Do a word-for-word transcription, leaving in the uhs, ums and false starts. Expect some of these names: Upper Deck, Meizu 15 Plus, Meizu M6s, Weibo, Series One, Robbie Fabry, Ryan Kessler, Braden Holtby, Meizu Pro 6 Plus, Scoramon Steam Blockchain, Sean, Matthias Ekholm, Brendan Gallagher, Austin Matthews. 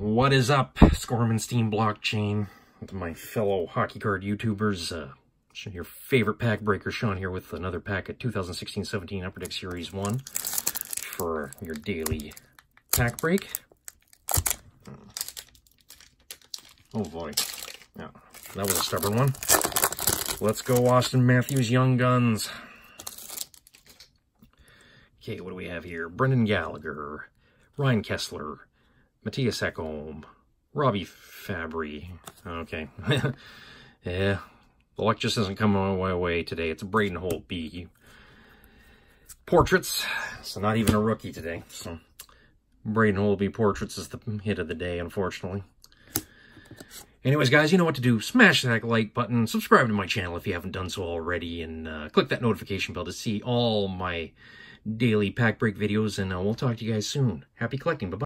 What is up, Scoramon Steam Blockchain, with my fellow hockey card YouTubers, uh, your favorite pack breaker, Sean, here with another pack at two thousand sixteen seventeen Upper Deck Series one for your daily pack break. Oh boy, yeah, that was a stubborn one. Let's go Austin Matthews, Young Guns. Okay, what do we have here? Brendan Gallagher, Ryan Kessler, Matthias Ekholm, Robbie Fabry. Okay. Yeah. The luck just isn't coming my way today. It's Braden Holtby. Portraits. So not even a rookie today. So Braden Holtby portraits is the hit of the day, unfortunately. Anyways, guys, you know what to do. Smash that like button. Subscribe to my channel if you haven't done so already. And uh, click that notification bell to see all my daily pack break videos. And uh, we'll talk to you guys soon. Happy collecting. Bye-bye.